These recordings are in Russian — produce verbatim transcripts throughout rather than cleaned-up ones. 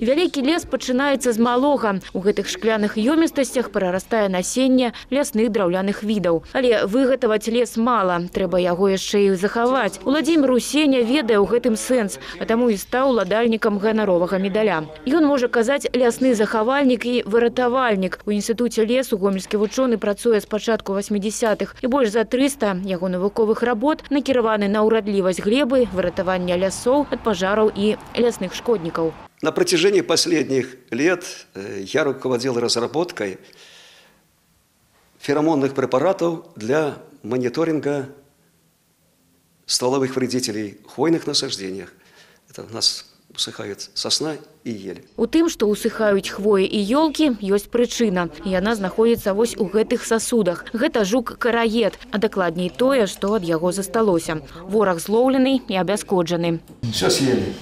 Вялікі лес пачынаецца з малога. У гэтых шкляных ёмістасцях прарастае насенне лясных драўляных відаў. Але выгатаваць лес мала, трэба яго яшчэ і захаваць. Владимир Усеня ведае ў гэтым сэнс, а таму і стаў уладальнікам ганаровага медаля. Ён можа казаць лясны захавальнік і выратавальнік. У Інстытуце лесу гомельскі вучоны працуе з пачатку восьмідзесятых, і больш за трыста яго навуковых работ накіраваны на ўрадлівасць глебы, выратаванне лясоў ад пажараў і лясных шкоднікаў. На протяжении последних лет я руководил разработкой феромонных препаратов для мониторинга стволовых вредителей в хвойных насаждениях. Это у нас усыхают сосна и ель. У тым, что усыхают хвои и елки, есть причина. И она находится вось у гэтых сосудах. Гэта жук-караед, а докладней тое, что от яго засталося. Ворог зловленный и обяскоджаны. Все съели.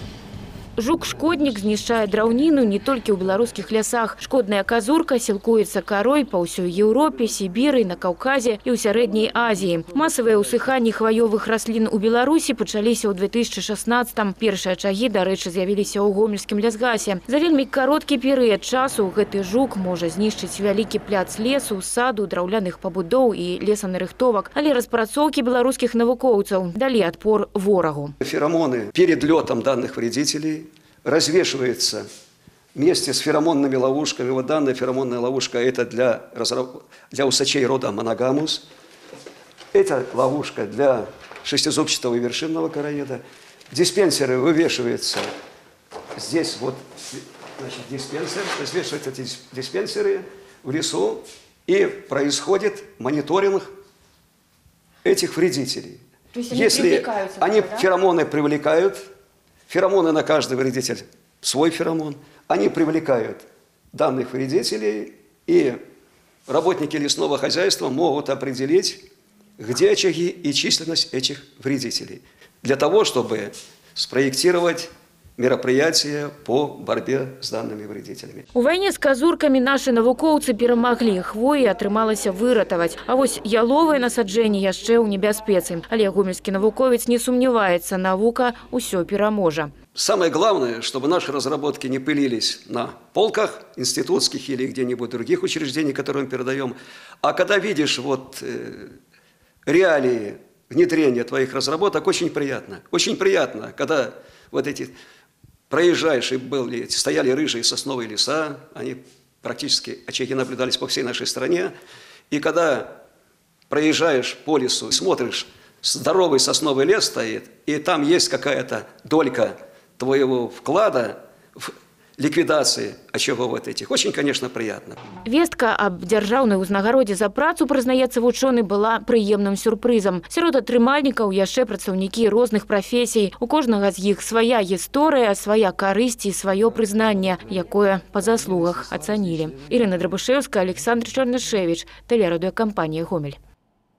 Жук-шкоднік знішчае драўніну не толькі ў беларускіх лясах. Шкодная казурка сілкуецца карой па ўсёй Еўропе, Сібіры, на Каўказе і ў Сярэдняй Азіі. Масавыя ўсыханні хваёвых раслін у Беларусі пачаліся ў две тысячы шаснаццатым. Першыя чагі, дарэчы, з'явіліся ў гомельскім лясгасе. За вельмі кароткі перыяд часу гэты жук можа знішчыць вялікі пляц лесу, саду, драўляных пабудоў і лесанарыхтовак, але распрацоўкі беларускіх навукоўцаў далі адпор ворагу. Феромоны перед лётам данных вредителей развешивается вместе с феромонными ловушками. Вот данная феромонная ловушка – это для, для усачей рода Моногамус. Это ловушка для шестизубчатого и вершинного караеда. Диспенсеры вывешиваются. Здесь вот значит, диспенсер. Развешиваются эти диспенсеры в лесу. И происходит мониторинг этих вредителей. То есть они Если привлекаются, они да? феромоны привлекают, феромоны на каждый вредитель свой феромон. Они привлекают данных вредителей, и работники лесного хозяйства могут определить, где очаги и численность этих вредителей, для того, чтобы спроектировать мероприятия по борьбе с данными вредителями. У войне с казурками наши навуковцы перемогли. Хвои атрымалася выратовать. А вось яловое насаджение еще у небяспецы. Олег Гуминский навуковец не сомневается, наука все переможа. Самое главное, чтобы наши разработки не пылились на полках институтских или где-нибудь других учреждений, которые мы передаем. А когда видишь вот э, реалии внедрения твоих разработок, очень приятно. Очень приятно, когда вот эти... Проезжаешь, и были, стояли рыжие сосновые леса, они практически, очаги наблюдались по всей нашей стране. И когда проезжаешь по лесу, смотришь, здоровый сосновый лес стоит, и там есть какая-то долька твоего вклада в ликвидации очаговых этих. Очень, конечно, приятно. Вестка об державной узнагороде за працу, признаецца вучоны, была приемным сюрпризом. Сярод атрымальнікаў яшчэ працаўнікі розных професій. У кожнага з іх своя история, своя корысть и свое признание, якое по заслугах оценили. Ирина Дробушевская, Александр Чернышевич, телерадиокомпания «Гомель».